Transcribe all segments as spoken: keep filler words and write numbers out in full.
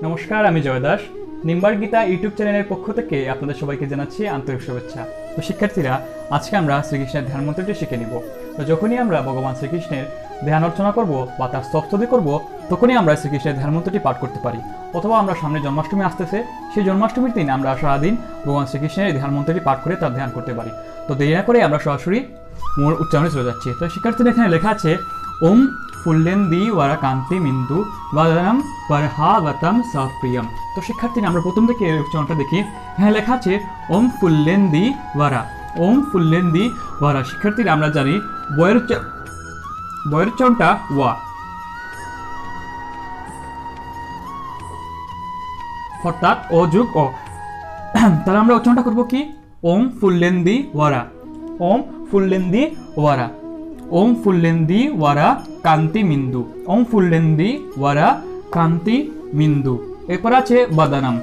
नमस्कार आमी जय दास निम्बार गीता यूट्यूब चैनल पक्ष थेके आपनादेर सबाइके जानाच्छि आंतरिक शुभेच्छा। तो शिक्षार्थीरा आजके आमरा श्रीकृष्णेर ध्यान मंत्रटी शिखे निब। तो जखोनी आमरा भगवान श्रीकृष्णेर ध्यान अर्चना करब बा तार स्तोत्रदि करब तखोनी आमरा श्रीकृष्णेर ध्यान मंत्रटी पाठ करते पारि अथवा आमरा सामने जन्माष्टमी आसतेछे सेई जन्माष्टमीर दिन आमरा सारा दिन भगवान श्रीकृष्णेर ध्यान मंत्रटी पाठ करे तार ध्यान करते पारि। तो देरि ना करे आमरा सरासरि मूल उच्चारणे चले जाच्छी। तो शिक्षार्थीरा एखाने लेखा आछे ओम फुल्लेंदी वारा कांति मिंदु वादनम परहावतम साप्रियम। तो शिक्षार्थी आमरा प्रथम दिके उच्चारणटा देखी। हाँ लेखा आछे ओम फुल्लेंदी वारा ओम फुल्लेंदी वारा। शिक्षार्थी आमरा जानी बयेर बयेर उच्चारणटा वा अर्थात ओ जुग ओ। ताहले आमरा उच्चारणटा करब कि ओम फुल्लेंदी वारा ओम फुल्लेंदी वारा ओम फुल्लेंदी वारा कांति मिंदु ओम फुल्लेंदी वारा कांति मिंदु। एरपर आछे बादानाम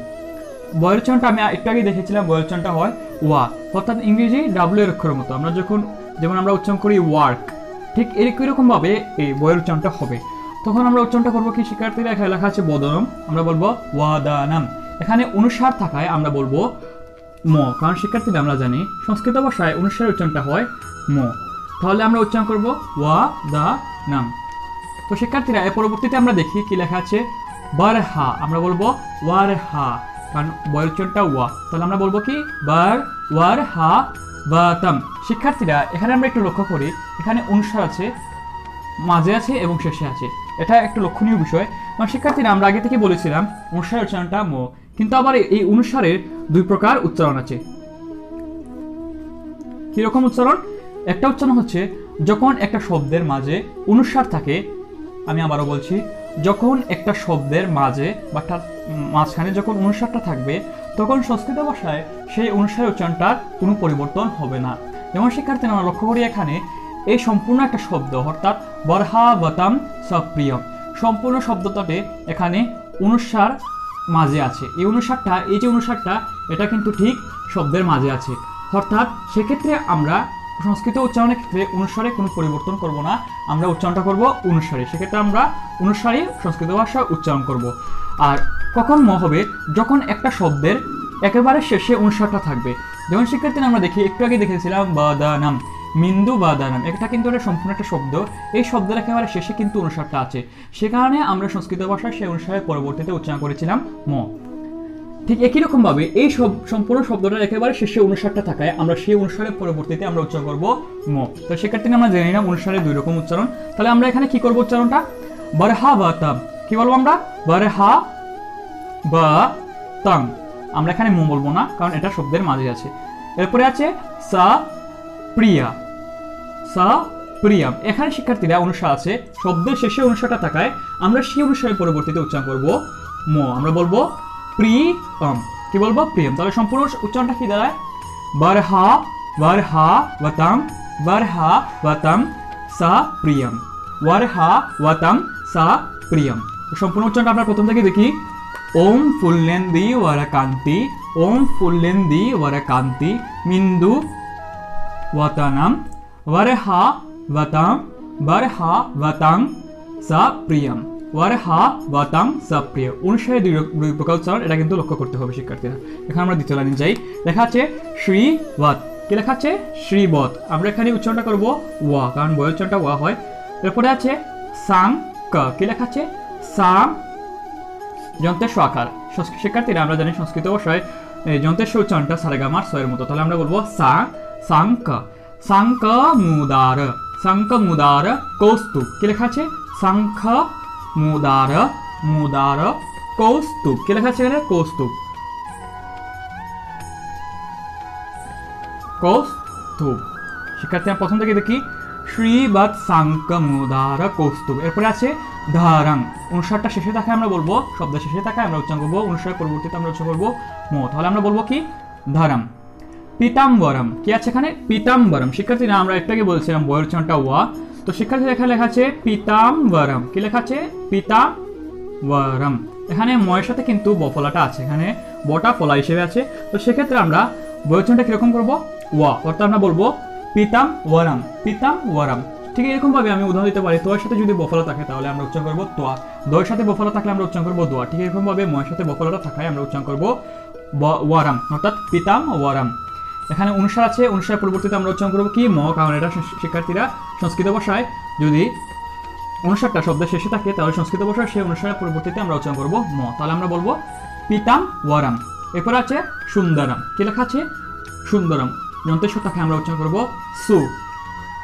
बयरचनटा आमि एकटु आगे देखेछिलाम बयरचनटा हय वा अर्थात इंग्रेजी डब्लिउ एर अक्षर मतो आमरा जखन जेमन आमरा उच्चारण करी वार्क ठीक एरकम एरकम भावे ए बयरचनटा हबे तखन आमरा उच्चारणटा करब कि शिक्षार्थीरा एखाने लेखा आछे बदानाम आमरा बोलबो वादानाम। एखाने अनुस्वार थाकाय आमरा बोलबो म कारण शिक्षार्थीरा आमरा जानि संस्कृत भाषाय अनुस्वार उच्चारणटा हय म। তাহলে আমরা উচ্চারণ করব ওয়া দা নাম। তো শিক্ষার্থীরা এর পরবর্তীতে আমরা দেখি কি লেখা আছে বারহা আমরা বলবো ওয়ারহা কারণ বয়রচনটা ওয়া। তাহলে আমরা বলবো কি বার ওয়ারহা বাতাম। শিক্ষার্থীরা এখানে আমরা একটু লক্ষ্য করি এখানে অনুস্বার আছে মাঝে আছে এবং শেষে আছে এটা একটু লক্ষণীয় বিষয়। মানে শিক্ষার্থীরা আমরা আগে থেকে বলেছিলাম অনুস্বার উচ্চারণটা ম কিন্তু আবার এই অনুস্বারের দুই প্রকার উচ্চারণ আছে। কিরকম উচ্চারণ একটা উচ্চারণ হচ্ছে যখন একটা শব্দের মাঝে অনুস্বার থাকে। আমি আবারো বলছি যখন একটা শব্দের মাঝে বা তার মাঝখানে যখন অনুস্বারটা থাকবে তখন সংস্কৃত ভাষায় সেই অনুস্বার উচ্চারণটার কোনো পরিবর্তন হবে না। যেমন শিক্ষার্থীরা আমরা লক্ষ্য করি এখানে এই সম্পূর্ণ একটা শব্দ অর্থাৎ বরহাবতাম সপ্রিয়ম সম্পূর্ণ শব্দটাতে এখানে অনুস্বার মাঝে আছে। এই অনুস্বারটা এই যে অনুস্বারটা এটা কিন্তু ঠিক শব্দের মাঝে আছে অর্থাৎ সেক্ষেত্রে আমরা সংস্কৃত উচ্চারণের ক্ষেত্রে অনুসারে কোনো পরিবর্তন করব না আমরা উচ্চারণটা করব অনুসারে। সেক্ষেত্রে আমরা অনুসারে সংস্কৃত ভাষা উচ্চারণ করব। আর কখন ম হবে যখন একটা শব্দের একেবারে শেষে অনুসারটা থাকবে। যেমন শিক্ষার্থীরা আমরা দেখি একটু আগে দেখেছিলাম বাদানাম মিন্দু বাদানাম এটা কিন্তু একটা সম্পূর্ণ একটা শব্দ এই শব্দের একেবারে শেষে কিন্তু অনুসারটা আছে সে কারণে আমরা সংস্কৃত ভাষায় সেই অনুসারে পরবর্তীতে উচ্চারণ করেছিলাম ম। ঠিক একই রকম ভাবে এই সব সম্পূর্ণ শব্দটার একেবারে শেষে অনুস্বারটা থাকায় আমরা সেই অনুস্বারের পরবর্তীতে আমরা উচ্চারণ করব ম। তো সেক্ষেত্রে আমরা জানি না অনুস্বারের দুই রকম উচ্চারণ। তাহলে আমরা এখানে কি করব উচ্চারণটা বারহাবাতাম কি বলবো আমরা বারহা বা তাম আমরা এখানে ম বলবো না কারণ এটা শব্দের মাঝে আছে। এরপরে আছে সা প্রিয়া সা প্রিয়াম এখানে শিক্ষার্থীরা অনুস্বার আছে শব্দের শেষে অনুস্বারটা থাকায় আমরা সেই অনুস্বারের পরবর্তীতে উচ্চারণ করব ম আমরা বলবো প্রিয়ম কি বলবো প্রিয়ম। তাহলে সম্পূর্ণ উচ্চারণটা কি দাঁড়ায় বারহা বারহাবতাম বারহাবতাম সা প্রিয়ম ওয়ারহাবতাম সা প্রিয়ম। সম্পূর্ণ উচ্চারণটা আমরা প্রথম থেকে দেখি ওম ফুল্লেন্দি ওয়ারা কান্তি ওম ফুল্লেন্দি ওয়ারা কান্তি মিন্দু ওয়াতানাম ওয়ারহাবতাম বারহাবতাম সা প্রিয়ম ওয়ারহাবতাম সাপ্রিয়। অনুসারে দুই প্রকার উচ্চারণ এটা কিন্তু লক্ষ্য করতে হবে শিক্ষার্থীরা। এখন আমরা দ্বিতীয় লাইনে যাই লেখা আছে শ্রীবৎ কি লেখা আছে শ্রীবৎ আমরা এখানে উচ্চারণটা করব ওয়া কারণ বয় উচ্চারণটা ওয়া হয়। এরপরে আছে সাং ক কি লেখা আছে সাং যন্ত্রের স্বকার শিক্ষার্থীরা আমরা জানি সংস্কৃত ভাষায় যন্ত্রের উচ্চারণটা সারেগামার সয়ের মতো। তাহলে আমরা বলবো সাং সাং ক সাং ক মুদার সাং ক মুদার কৌস্তুভ কি লেখা আছে সাং খ মুদার মুদার কৌস্তুভ কি লেখা আছে এখানে কৌস্তুভ কৌস্তুভ। শিক্ষার্থী প্রথম থেকে দেখি শ্রীবৎ সাংক মুদার কৌস্তুভ। এরপরে আছে ধারাং অনুসারটা শেষে থাকায় আমরা বলবো শব্দ শেষে থাকায় আমরা উচ্চারণ করবো অনুসার পরবর্তীতে আমরা উচ্চারণ করবো ম। তাহলে আমরা বলবো কি ধারাম পিতাম্বরম কি আছে এখানে পিতাম্বরম। শিক্ষার্থীরা আমরা একটাকে বলছিলাম বয়ের উচ্চারণটা ওয়া। তো শিক্ষার্থীরা এখানে লেখা আছে পিতাম্বরম কি লেখা আছে পিতাম্বরম এখানে ময়ের সাথে কিন্তু ব ফলাটা আছে এখানে বটা ফলা হিসেবে আছে। তো সেক্ষেত্রে আমরা বয়োচনটা কিরকম করবো ওয়া অর্থাৎ আমরা বলবো পিতাম্বরম পিতাম্বরম। ঠিক এরকমভাবে আমি উদাহরণ দিতে পারি, তোয়ার সাথে যদি বফলা থাকে তাহলে আমরা উচ্চারণ করব তোয়া, দয়ের সাথে বফলা থাকলে আমরা উচ্চারণ করব দোয়া। ঠিক এরকমভাবে ময়ের সাথে বফলাটা থাকায় আমরা উচ্চারণ করব ওয়ারাম, অর্থাৎ পিতাম ওয়ারাম। এখানে অনুসার আছে, অনুসারের পরিবর্তিতে আমরা উচ্চারণ করব কি ম, কারণ এটা শিক্ষার্থীরা সংস্কৃত ভাষায় যদি অনুসারটা শব্দের শেষে থাকে তাহলে সংস্কৃত ভাষায় সেই অনুসারের পরিবর্তিতে আমরা উচ্চারণ করব ম। তাহলে আমরা বলবো পিতাম ওয়ারাম। এরপর আছে সুন্দরম, কি লেখা আছে সুন্দরম, যন্ত্রের সাথে আমরা উচ্চারণ করব সু,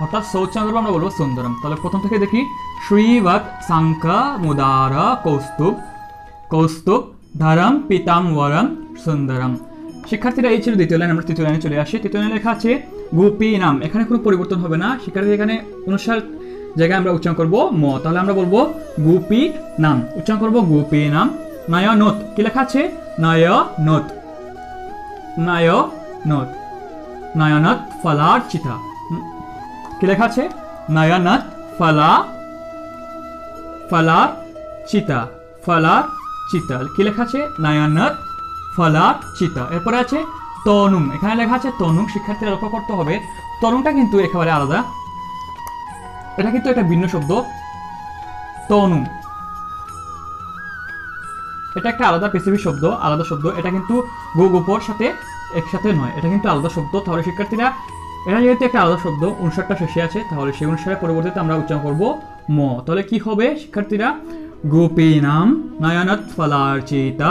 অর্থাৎ সু উচ্চারণ করবো আমরা বলবো সুন্দরম। তাহলে প্রথম থেকে দেখি শ্রীবৎ সাংক মুদার কৌস্তুভ কৌস্তুভ ধরম পিতাম ওয়ারম সুন্দরম। শিক্ষার্থীরা এই ছিল দ্বিতীয় লাইন। আমরা তৃতীয় লাইনে চলে আসি। তৃতীয় লাইনে লেখা আছে গোপী নাম, এখানে কোনো পরিবর্তন হবে না শিক্ষার্থী, এখানে অনুসার জায়গায় আমরা উচ্চারণ করব ম। তাহলে আমরা বলবো গোপী নাম, উচ্চারণ করবো গোপী নাম। নয়নোত, কি লেখা আছে নয়নোত, নয়নোত নয়নাথ ফলার চিতা, কি লেখা আছে নয়নাথ ফলা ফলার চিতা, ফলার চিতা, কি লেখা আছে নয়নাথ ফলার চিতা। এরপরে আছে তনুং, এখানে লেখা আছে তনুং। শিক্ষার্থীরা লক্ষ্য করতে হবে তনুংটা কিন্তু একেবারে আলাদা, এটা কিন্তু একটা ভিন্ন শব্দ তনুং, এটা একটা আলাদা স্পেসিফিক শব্দ, আলাদা শব্দ, এটা কিন্তু গো গোপর সাথে একসাথে নয়, এটা কিন্তু আলাদা শব্দ। তাহলে শিক্ষার্থীরা এটা যেহেতু একটা আলাদা শব্দ অনুসারটা শেষে আছে তাহলে সেই অনুসারে পরিবর্তিতে আমরা উচ্চারণ করব ম। তাহলে কি হবে শিক্ষার্থীরা গোপী নাম নয়নাথ ফলার্চিতা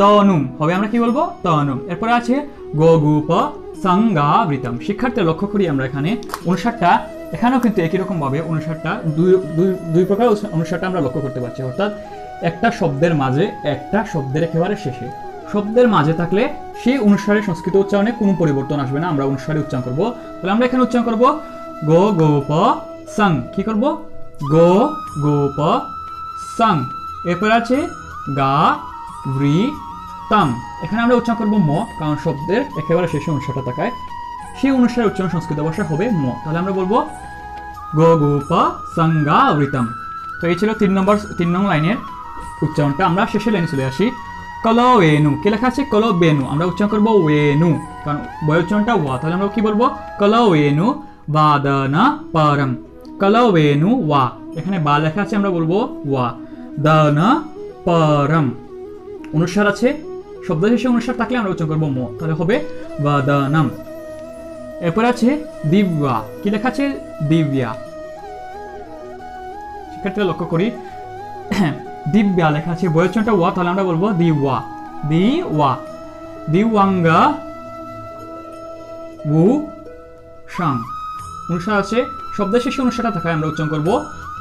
তনুম হবে, আমরা কি বলবো তনুম। এরপরে আছে গো গোপ সংজ্ঞাবৃতম। শিক্ষার্থী লক্ষ্য করি আমরা এখানে অনুসারটা, এখানেও কিন্তু একই রকমভাবে অনুসারটা দুই দুই প্রকার অনুসারটা আমরা লক্ষ্য করতে পারছি, অর্থাৎ একটা শব্দের মাঝে, একটা শব্দের একেবারে শেষে। শব্দের মাঝে থাকলে সেই অনুসারে সংস্কৃত উচ্চারণে কোনো পরিবর্তন আসবে না, আমরা অনুসারে উচ্চারণ করব। তাহলে আমরা এখানে উচ্চারণ করব গো গোপ সং, কি করব গো গোপ সং। এরপর আছে গা ব্রি তাম, এখানে আমরা উচ্চারণ করব ম, কারণ শব্দের একেবারে শেষে অনুসারটা থাকায় সেই অনুসারে উচ্চারণ সংস্কৃত ভাষা হবে ম। তাহলে আমরা বলবো গো গোপ সংজ্ঞাবৃতম। তো এই ছিল তিন নম্বর তিন নম্বর লাইনের উচ্চারণটা। আমরা শেষে লাইনে চলে আসি। কলো বেনু, কে লেখা আছে কলো বেনু, আমরা উচ্চারণ করবো ওয়েনু, কারণ বয় উচ্চারণটা ওয়া। তাহলে আমরা কি বলবো কলো বেনু বাদনা পারম, কলো বেনু ওয়া, এখানে বা লেখা আছে আমরা বলবো ওয়া, দানা পারম অনুসার আছে, শব্দ শেষে অনুসার থাকলে আমরা উচ্চারণ করবো ম, তাহলে হবে বাদানাম। এরপর আছে দিব্যা, কি লেখা আছে দিব্যা, সেক্ষেত্রে লক্ষ্য করি দিব্যা লেখা আছে বয়ের উচ্চারণটা ওয়া, তাহলে আমরা বলবো দি ওয়া দি ওয়া দিওয়াঙ্গা উ সাং, অনুসার আছে শব্দ শেষে অনুসারটা থাকায় আমরা উচ্চারণ করবো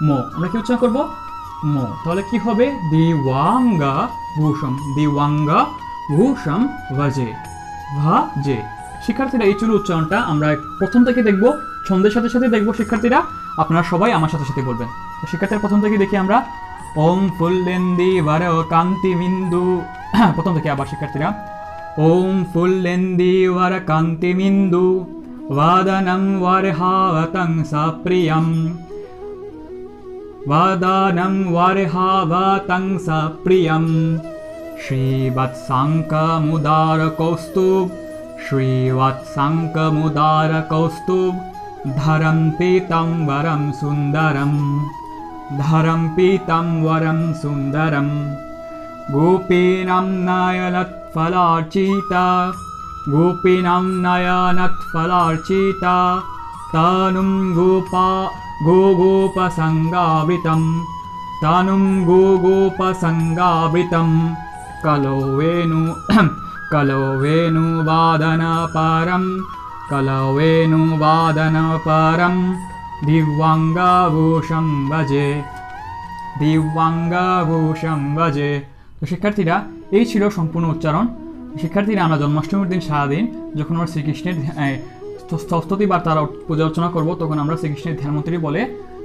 ম, আমরা কি উচ্চারণ করবো ম। তাহলে কি হবে দিওয়াঙ্গা ভূষম, দিওয়াঙ্গা ভূষম ভাজে ভাজে। শিক্ষার্থীরা এই চুরু উচ্চারণটা আমরা প্রথম থেকে দেখবো, ছন্দের সাথে সাথে দেখবো। শিক্ষার্থীরা আপনারা সবাই আমার সাথে সাথে বলবেন। শিক্ষার্থীরা প্রথম থেকে দেখি আমরা ওম ফুল্লেন্দি বারো কান্তি বিন্দু, প্রথম থেকে আবার শিক্ষার্থীরা ওম ফুল্লেন্দি ওয়ার কান্তি বিন্দু বাদনং ওয়ারহাবতং সাপ্রিয়ম, বাদনং ওয়ারহাবতং সাপ্রিয়ম শ্রীবৎসাঙ্ক মুদার কৌস্তুভ শ্রীবৎসাঙ্ক মুদার কৌস্তুভ ধরম পিতম বরম সুন্দরম, ধরম পিতম বরম সুন্দরম গোপীনাম নয়নাথ ফলার্চিতা, গোপীনাম নয়নাথ ফলার্চিতা তনুম গোপা গো গোপ সংজ্ঞাবৃতম, তনুম গো গোপ সংজ্ঞাবৃতম কলো বেনু কলো বেনু বাদন পারম, কলো বেনু বাদন পারম দিব্যাঙ্গাভূষম বাজে দিব্যাঙ্গাভূষম বাজে। তো শিক্ষার্থীরা এই ছিল সম্পূর্ণ উচ্চারণ। শিক্ষার্থীরা আমরা জন্মাষ্টমীর দিন সারাদিন যখন আমরা শ্রীকৃষ্ণের স্তবস্তুতি বা তার পূজা অর্চনা করবো তখন আমরা শ্রীকৃষ্ণের ধ্যানমন্ত্রী বলে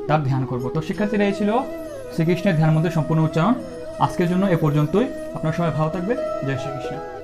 তার ধ্যান করব। তো শিক্ষার্থীরা এই ছিল শ্রীকৃষ্ণের ধ্যানমন্ত্রীর সম্পূর্ণ উচ্চারণ। আজকের জন্য এ পর্যন্তই। আপনার সবাই ভালো থাকবে। জয় শ্রীকৃষ্ণ।